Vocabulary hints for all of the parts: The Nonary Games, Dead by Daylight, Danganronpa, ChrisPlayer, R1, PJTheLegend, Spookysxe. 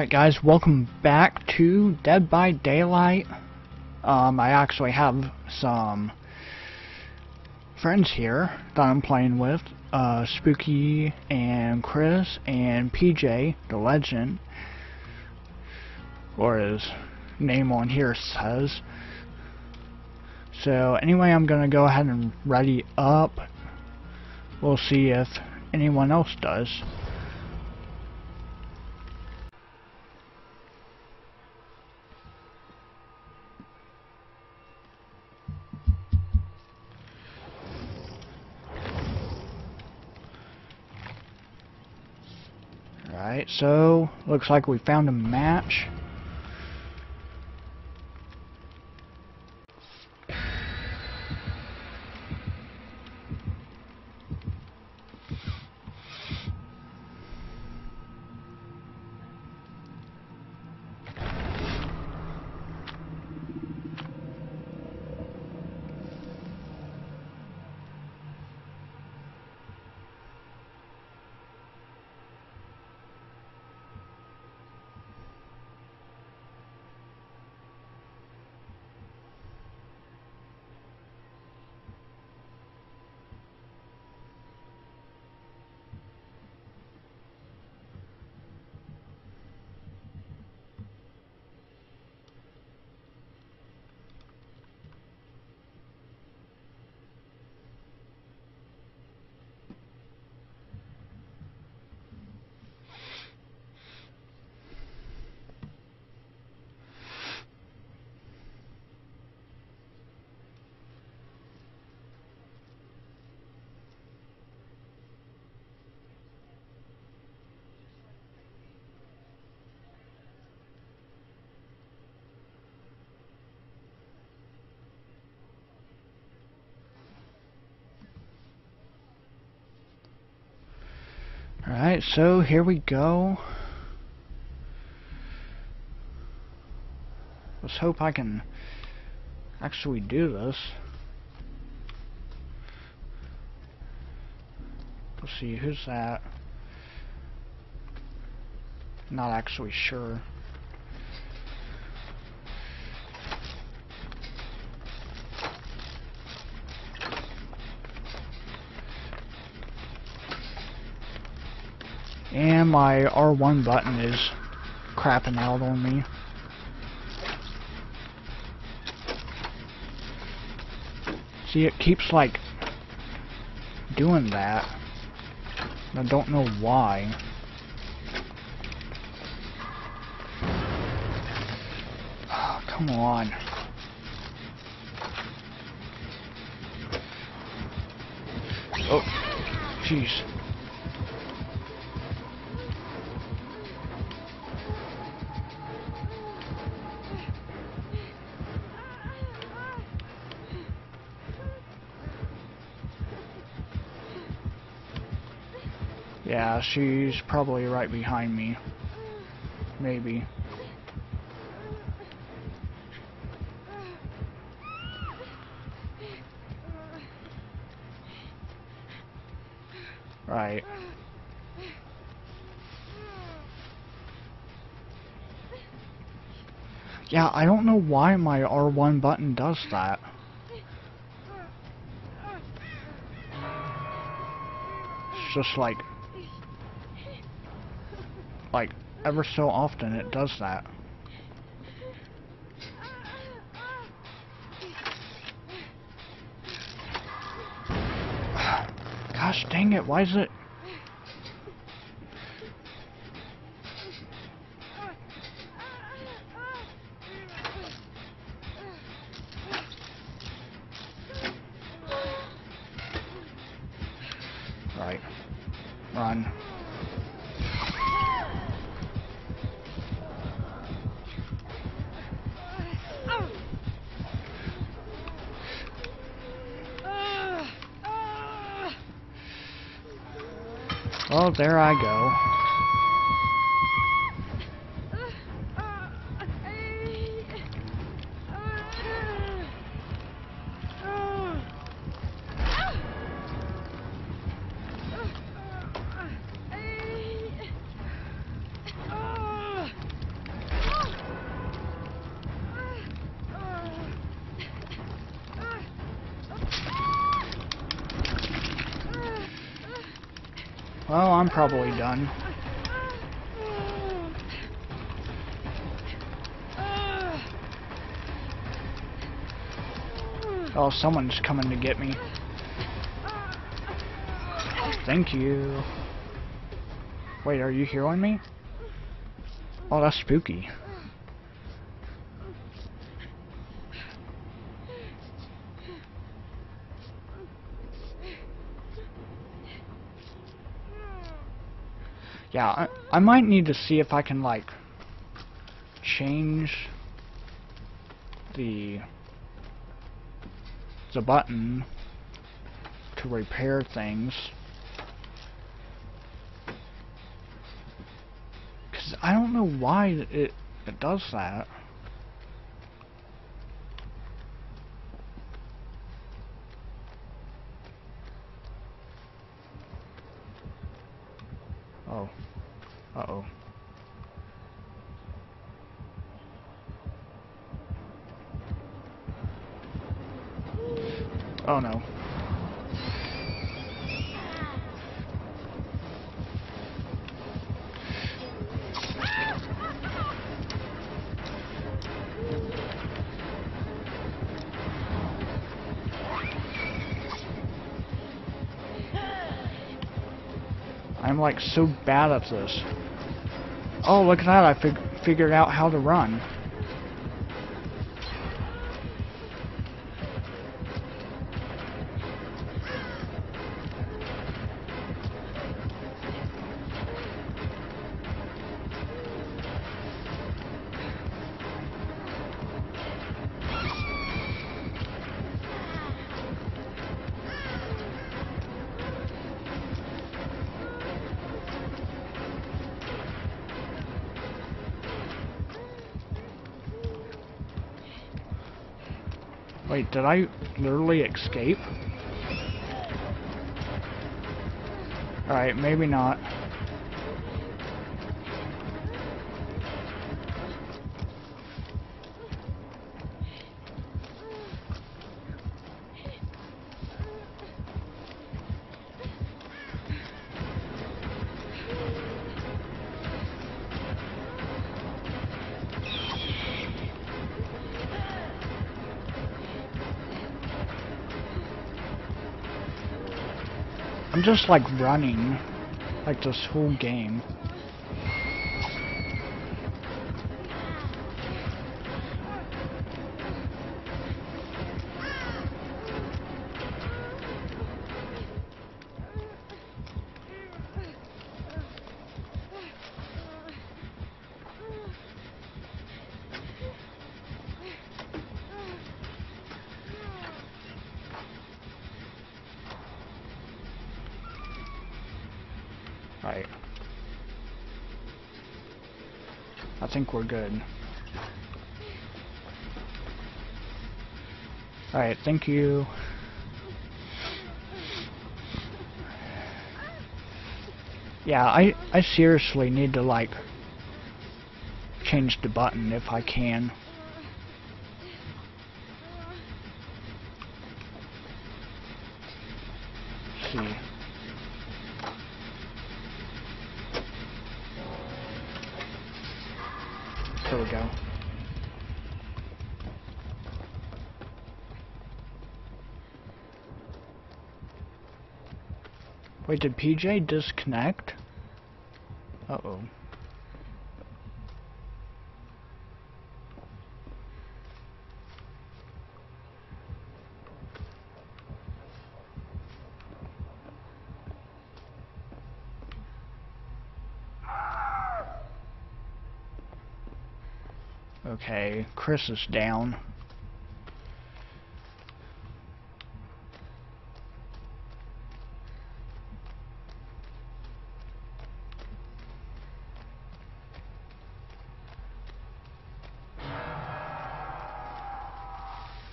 Alright guys, welcome back to Dead by Daylight. I actually have some friends here that I'm playing with, Spooky and Chris and PJ the Legend, or his name on here says. So anyway, I'm gonna go ahead and ready up. We'll see if anyone else does. Alright, so looks like we found a match. Alright, so here we go. Let's hope I can actually do this. Let's see, who's that? Not actually sure. And my R1 button is crapping out on me. See, it keeps like doing that. I don't know why. Oh, come on. Oh, jeez. Yeah, she's probably right behind me. Maybe. Right. Yeah, I don't know why my R1 button does that. It's just like ever so often it does that. Gosh dang it, why is it? Right. Run. Oh, there I go. Well, I'm probably done. Oh, someone's coming to get me. Thank you. Wait, are you healing me? Oh, that's spooky. Yeah, I might need to see if I can, like, change the button to repair things. Because I don't know why it does that. Oh. Uh-oh. Oh no. I'm like so bad at this. Oh, look at that, I figured out how to run. Wait, did I literally escape? Alright, maybe not. I'm just like running, like this whole game. Right. I think we're good. Alright, thank you. Yeah, I seriously need to, like, change the button if I can. Let's see. There we go. Wait, did PJ disconnect? Uh-oh. Okay, Chris is down.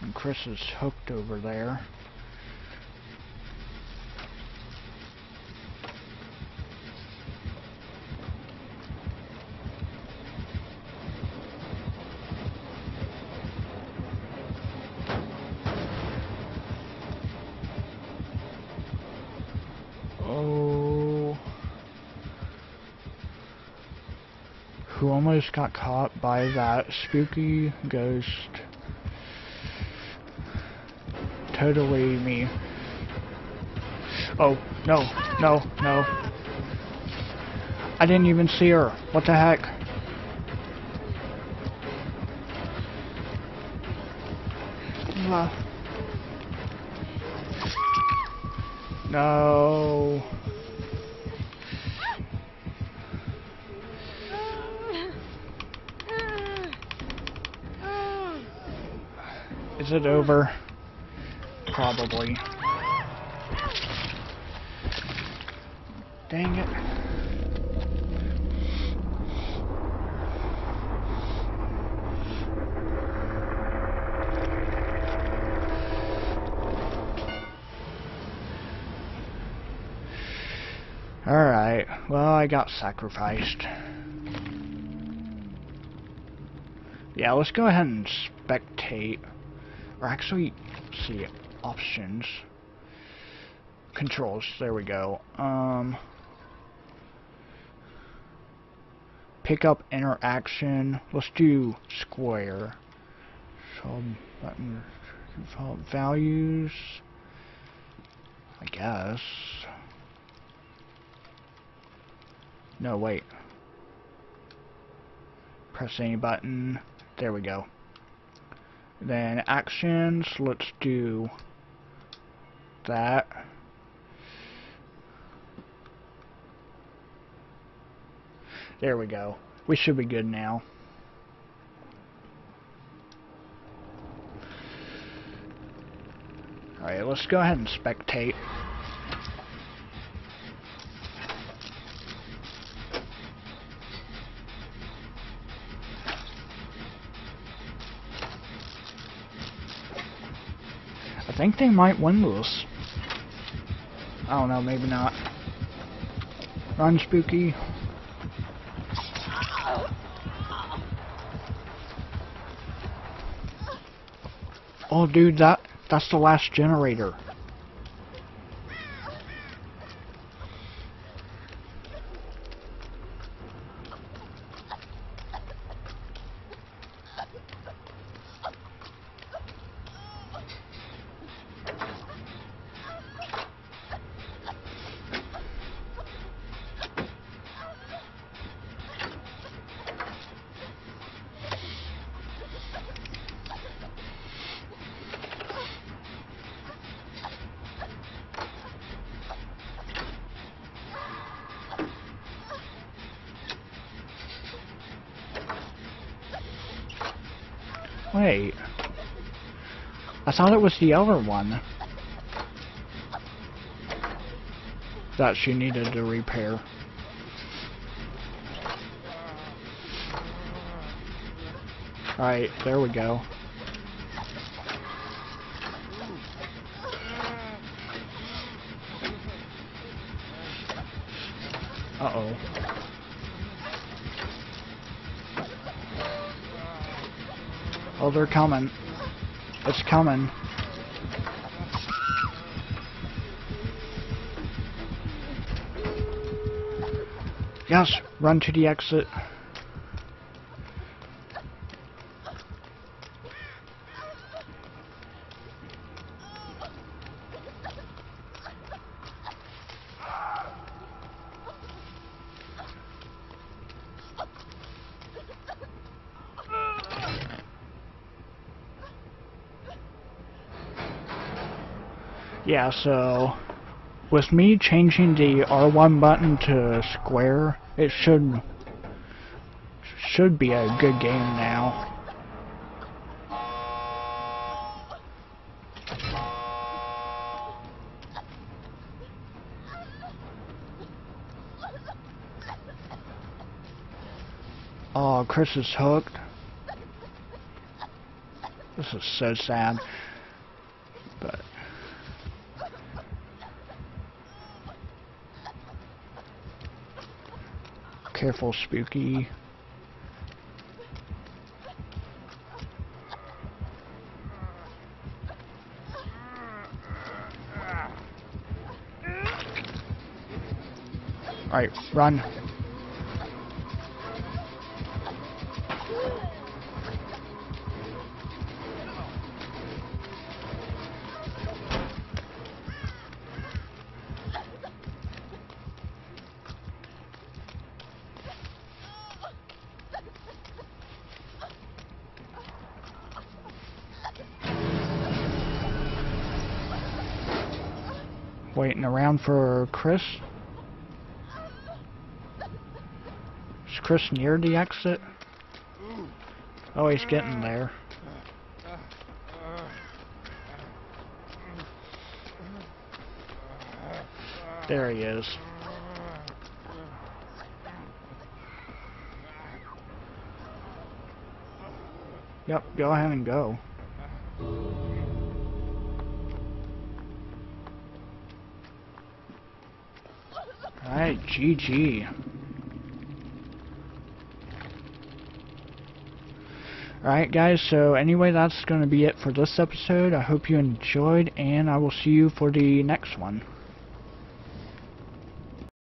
And Chris is hooked over there. who almost got caught by that spooky ghost. Totally me. Oh, no, no, no. I didn't even see her. What the heck? No. Is it over? Probably. Dang it. Alright, well, I got sacrificed. Yeah, let's go ahead and spectate. Or actually, see, options. Controls, there we go. Pick up interaction. Let's do square. So button values, I guess. No, wait. Press any button. There we go. Then actions, let's do that. There we go. We should be good now. Alright, let's go ahead and spectate. I think they might win this. I don't know, maybe not. Run, Spooky. Oh, dude, that's the last generator. Wait, I thought it was the other one that she needed to repair. Alright, there we go. Uh-oh. Oh, they're coming. It's coming. Yes, run to the exit. Yeah, so with me changing the R1 button to square, it should be a good game now. Oh, Chris is hooked. This is so sad. But careful, Spooky. Alright, run. Waiting around for Chris. Is Chris near the exit? Oh, he's getting there. There he is. Yep, go ahead and go. Alright, GG. Alright guys, so anyway, that's going to be it for this episode. I hope you enjoyed, and I will see you for the next one.